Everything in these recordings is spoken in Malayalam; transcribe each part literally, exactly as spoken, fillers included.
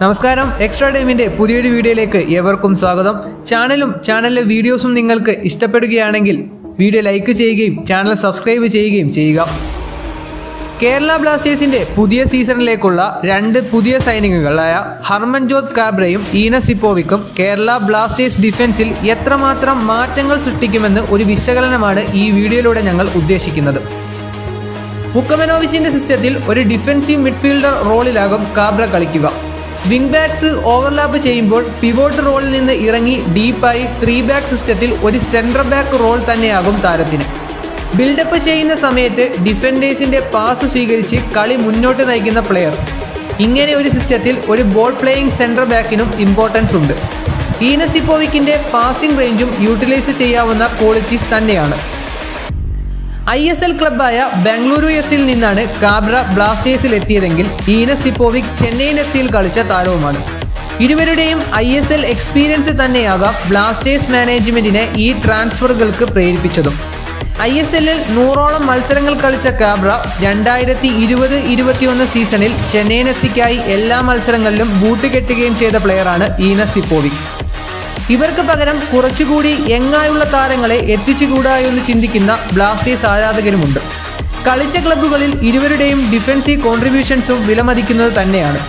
നമസ്കാരം എക്സ്ട്രാ ടൈമിന്റെ പുതിയൊരു വീഡിയോയിലേക്ക് ഏവർക്കും സ്വാഗതം. ചാനലും ചാനലിലെ വീഡിയോസും നിങ്ങൾക്ക് ഇഷ്ടപ്പെടുകയാണെങ്കിൽ വീഡിയോ ലൈക്ക് ചെയ്യുകയും ചാനൽ സബ്സ്ക്രൈബ് ചെയ്യുകയും ചെയ്യുക. കേരള ബ്ലാസ്റ്റേഴ്സിന്റെ പുതിയ സീസണിലേക്കുള്ള രണ്ട് പുതിയ സൈനിങ്ങുകളായ ഹർമൻജോത് കാബ്രയും ഈനസ് സിപ്പോവിക്കും കേരള ബ്ലാസ്റ്റേഴ്സ് ഡിഫൻസിൽ എത്രമാത്രം മാറ്റങ്ങൾ സൃഷ്ടിക്കുമെന്ന് ഒരു വിശകലനമാണ് ഈ വീഡിയോയിലൂടെ ഞങ്ങൾ ഉദ്ദേശിക്കുന്നത്. മുക്കമനോവിച്ചിന്റെ സിസ്റ്റത്തിൽ ഒരു ഡിഫൻസീവ് മിഡ്ഫീൽഡർ റോളിലാകും കാബ്ര കളിക്കുക. വിംഗ് ബാക്സ് ഓവർലാപ്പ് ചെയ്യുമ്പോൾ പിവോട്ട് റോളിൽ നിന്ന് ഇറങ്ങി ഡീപ്പായി ത്രീ ബാക്ക് സിസ്റ്റത്തിൽ ഒരു സെൻട്രൽ ബാക്ക് റോൾ തന്നെയാകും താരത്തിന്. ബിൽഡപ്പ് ചെയ്യുന്ന സമയത്ത് ഡിഫൻഡേഴ്സിന്റെ പാസ് സ്വീകരിച്ച് കളി മുന്നോട്ട് നയിക്കുന്ന പ്ലെയർ. ഇങ്ങനെ ഒരു സിസ്റ്റത്തിൽ ഒരു ബോൾ പ്ലേയിങ് സെൻട്രൽ ബാക്കിനും ഇമ്പോർട്ടൻസ് ഉണ്ട്. ഈനസ് സിപ്പോവിക്കിന്റെ പാസിംഗ് റേഞ്ചും യൂട്ടിലൈസ് ചെയ്യാവുന്ന ക്വാളിറ്റീസ് തന്നെയാണ്. ഐ എസ് എൽ ക്ലബ്ബായ ബംഗളൂരു എഫ് സിയിൽ നിന്നാണ് കാബ്ര ബ്ലാസ്റ്റേഴ്സിൽ എത്തിയതെങ്കിൽ ഈനസ് സിപ്പോവിക് ചെന്നൈയിൻ എഫ് സിയിൽ കളിച്ച താരവുമാണ്. ഇരുവരുടെയും ഐ എസ് എൽ എക്സ്പീരിയൻസ് തന്നെയാകാം ബ്ലാസ്റ്റേഴ്സ് മാനേജ്മെന്റിനെ ഈ ട്രാൻസ്ഫറുകൾക്ക് പ്രേരിപ്പിച്ചതും. ഐ എസ് എല്ലിൽ നൂറോളം മത്സരങ്ങൾ കളിച്ച കാബ്ര രണ്ടായിരത്തി ഇരുപത് ഇരുപത്തിയൊന്ന് സീസണിൽ ചെന്നൈയിൻ എഫ് സിക്കായി എല്ലാ മത്സരങ്ങളിലും ബൂട്ട് കെട്ടുകയും ചെയ്ത പ്ലെയറാണ് ഈനസ് സിപ്പോവിക്. ഇവർക്ക് പകരം കുറച്ചുകൂടി എങ്ങായുള്ള താരങ്ങളെ എത്തിച്ചുകൂടാ എന്ന് ചിന്തിക്കുന്ന ബ്ലാസ്റ്റേഴ്സ് ആരാധകരുമുണ്ട്. കളിച്ച ക്ലബ്ബുകളിൽ ഇരുവരുടെയും ഡിഫൻസീവ് കോൺട്രിബ്യൂഷൻസും വിലമതിക്കുന്നത് തന്നെയാണ്.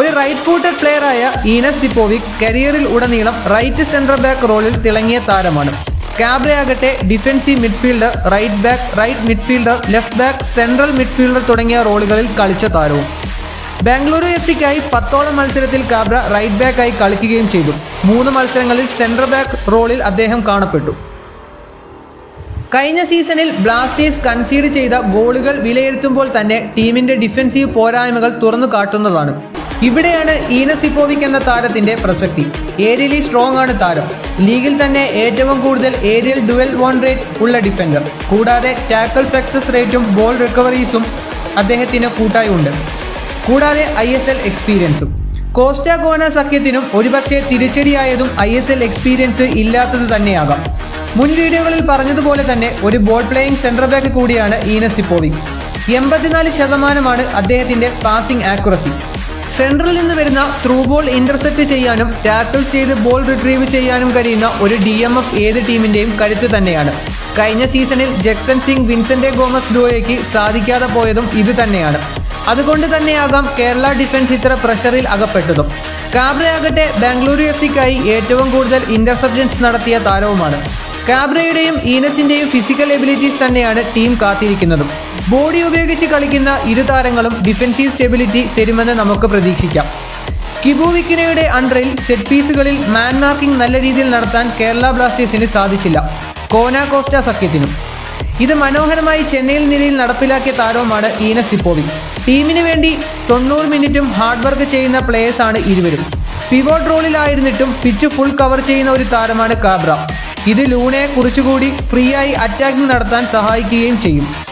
ഒരു റൈറ്റ് ഫൂട്ടഡ് പ്ലെയറായ ഈനസ് സിപ്പോവിക് കരിയറിൽ ഉടനീളം റൈറ്റ് സെൻട്രൽ ബാക്ക് റോളിൽ തിളങ്ങിയ താരമാണ്. കാബ്രയാകട്ടെ defensive midfielder, right back, right midfielder, left back, central midfielder തുടങ്ങിയ റോളുകളിൽ കളിച്ച താരവും. ബാംഗ്ലൂരു എഫ് സിക്കായി പത്തോളം മത്സരത്തിൽ കാബ്ര റൈറ്റ് ബാക്കായി കളിക്കുകയും ചെയ്തു. മൂന്ന് മത്സരങ്ങളിൽ സെൻട്രൽ ബാക്ക് റോളിൽ അദ്ദേഹം കാണപ്പെട്ടു. കഴിഞ്ഞ സീസണിൽ ബ്ലാസ്റ്റേഴ്സ് കൺസീഡ് ചെയ്ത ഗോളുകൾ വിലയിരുത്തുമ്പോൾ തന്നെ ടീമിന്റെ ഡിഫൻസീവ് പോരായ്മകൾ തുറന്നു കാട്ടുന്നതാണ്. ഇവിടെയാണ് ഈനസ് സിപ്പോവിക് എന്ന താരത്തിന്റെ പ്രസക്തി. ഏരിയലി സ്ട്രോങ് ആണ് താരം. ലീഗിൽ തന്നെ ഏറ്റവും കൂടുതൽ ഏരിയൽ ഡുവൽ വൺ റേറ്റ് ഉള്ള ഡിഫൻഡർ. കൂടാതെ ടാക്കിൾ സക്സസ് റേറ്റും ബോൾ റിക്കവറീസും അദ്ദേഹത്തിന് കൂട്ടായി ഉണ്ട്. കൂടാതെ ഐ എസ് എൽ എക്സ്പീരിയൻസും. കോസ്റ്റാ ഗോന സഖ്യത്തിനും ഒരുപക്ഷെ തിരിച്ചടിയായതും ഐ എസ് എൽ എക്സ്പീരിയൻസ് ഇല്ലാത്തത് തന്നെയാകാം. മുൻ വീഡിയോകളിൽ പറഞ്ഞതുപോലെ തന്നെ ഒരു ബോൾ പ്ലേയിങ് സെൻട്രൽ ബാക്ക് കൂടിയാണ് ഈനസ് സിപ്പോവിക്. എൺപത്തിനാല് ശതമാനമാണ് അദ്ദേഹത്തിൻ്റെ പാസിംഗ് ആക്യുറസി. സെൻട്രലിൽ നിന്ന് വരുന്ന ത്രൂ ബോൾ ഇൻ്റർസെപ്റ്റ് ചെയ്യാനും ടാക്കിൾസ് ചെയ്ത് ബോൾ റിട്രീവ് ചെയ്യാനും കഴിയുന്ന ഒരു ഡി എം എഫ് ഏത് ടീമിൻ്റെയും കരുത്ത് തന്നെയാണ്. കഴിഞ്ഞ സീസണിൽ ജക്സൺ സിംഗ്, വിൻസെന്റ് ഗോമസ് ഡുവോയ്ക്ക് സാധിക്കാതെ പോയതും ഇത് തന്നെയാണ്. അതുകൊണ്ട് തന്നെയാകാം കേരള ഡിഫൻസ് ഇത്ര പ്രഷറിൽ അകപ്പെട്ടതും. കാബ്രയാകട്ടെ ബാംഗ്ലൂരു എഫ് സിക്കായി ഏറ്റവും കൂടുതൽ ഇന്റർസെപ്ഷൻസ് നടത്തിയ താരവുമാണ്. കാബ്രയുടെയും ഈനസിന്റെയും ഫിസിക്കൽ എബിലിറ്റീസ് തന്നെയാണ് ടീം കാത്തിരിക്കുന്നതും. ബോഡി ഉപയോഗിച്ച് കളിക്കുന്ന ഇരു താരങ്ങളും ഡിഫൻസീവ് സ്റ്റെബിലിറ്റി തരുമെന്ന് നമുക്ക് പ്രതീക്ഷിക്കാം. കിബുവിക്കിനയുടെ അണ്ടറിൽ സെറ്റ് പീസുകളിൽ മാൻ മാർക്കിംഗ് നല്ല രീതിയിൽ നടത്താൻ കേരള ബ്ലാസ്റ്റേഴ്സിന് സാധിച്ചില്ല, കോന കോസ്റ്റ സഖ്യത്തിനും. ഇത് മനോഹരമായി ചെന്നൈയിൽ നിലയിൽ നടപ്പിലാക്കിയ താരവുമാണ് ഈനസ് സിപ്പോവിക്. ടീമിന് വേണ്ടി തൊണ്ണൂറ് മിനിറ്റും ഹാർഡ് വർക്ക് ചെയ്യുന്ന പ്ലേയേഴ്സാണ് ഇരുവരും. പിവോട്ട് റോളിലായിരുന്നിട്ടും പിച്ച് ഫുൾ കവർ ചെയ്യുന്ന ഒരു താരമാണ് കാബ്ര. ഇത് ലൂണയെ കുറച്ചുകൂടി ഫ്രീ ആയി അറ്റാക്കിംഗ് നടത്താൻ സഹായിക്കുകയും ചെയ്യും.